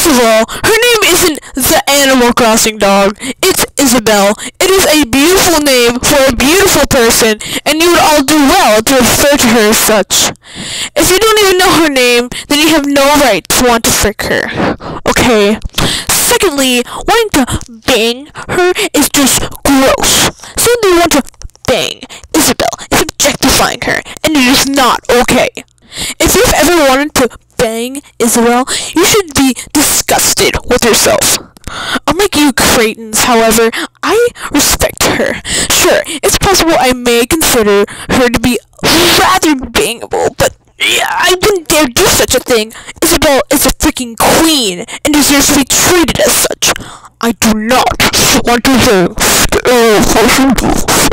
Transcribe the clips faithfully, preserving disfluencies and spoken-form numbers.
First of all, her name isn't the Animal Crossing dog, it's Isabelle. It is a beautiful name for a beautiful person, and you would all do well to refer to her as such. If you don't even know her name, then you have no right to want to frick her. Okay. Secondly, wanting to bang her is just gross. Suddenly want to bang Isabelle is objectifying her, and it is not okay. If you've ever wanted to bang Isabelle, you should be disgusted with yourself. Unlike you Cretans, however, I respect her. Sure, it's possible I may consider her to be rather bangable, but yeah, I wouldn't dare do such a thing. Isabelle is a freaking queen and deserves to be treated as such. I do not want to bang her. I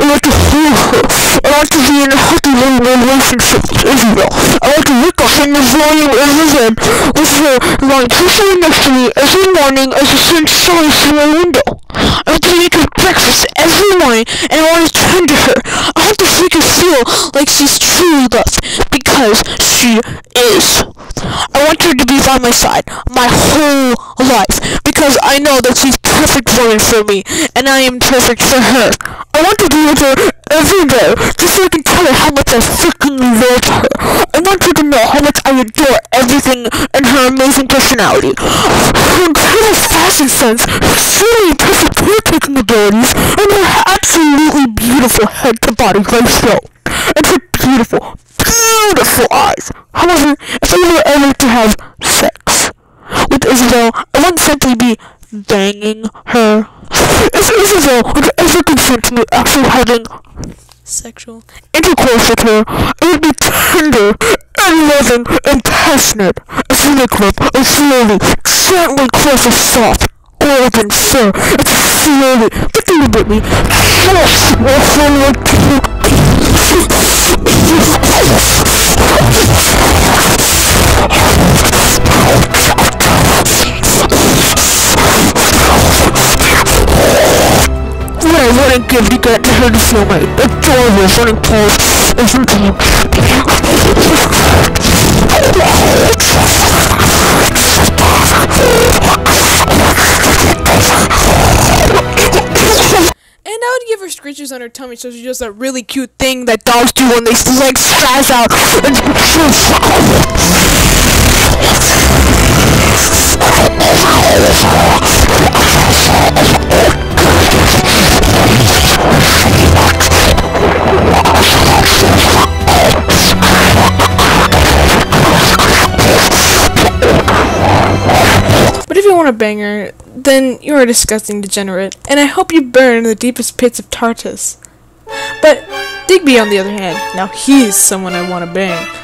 want to hear her. I want to be in a happy relationship with Isabelle. I want to wake up in the volume of the bed with her lying peacefully next to me every morning as the sun shines through my window. I want to make her breakfast every morning and I want to tend to her. I want to make her feel like she's truly loved, because she is. I want her to be by my side my whole life, because I know that she's perfect woman for me, and I am perfect for her. I want to be with her every day, just so I can tell her how much I freaking love her. I want her to know how much I adore everything and her amazing personality, her incredible fashion sense, her truly impressive caretaking abilities, and her absolutely beautiful head-to-body lifestyle, and her beautiful, beautiful eyes. However, if I were ever to have sex with Isabelle, I wouldn't simply be banging her. If Isabelle would ever consent to me actually having sexual intercourse with her, I would be tender and loving and passionate as we make love and slowly, gently close a soft, golden fur and slowly, but deliberately, just what I wouldn't give to get her to feel my adorable running pose every time. And I would give her scratches on her tummy, so she does that really cute thing that dogs do when they legs spaz out and But if you want a banger, then you are a disgusting degenerate, and I hope you burn in the deepest pits of Tartarus. But Digby, on the other hand, now he's someone I want to bang.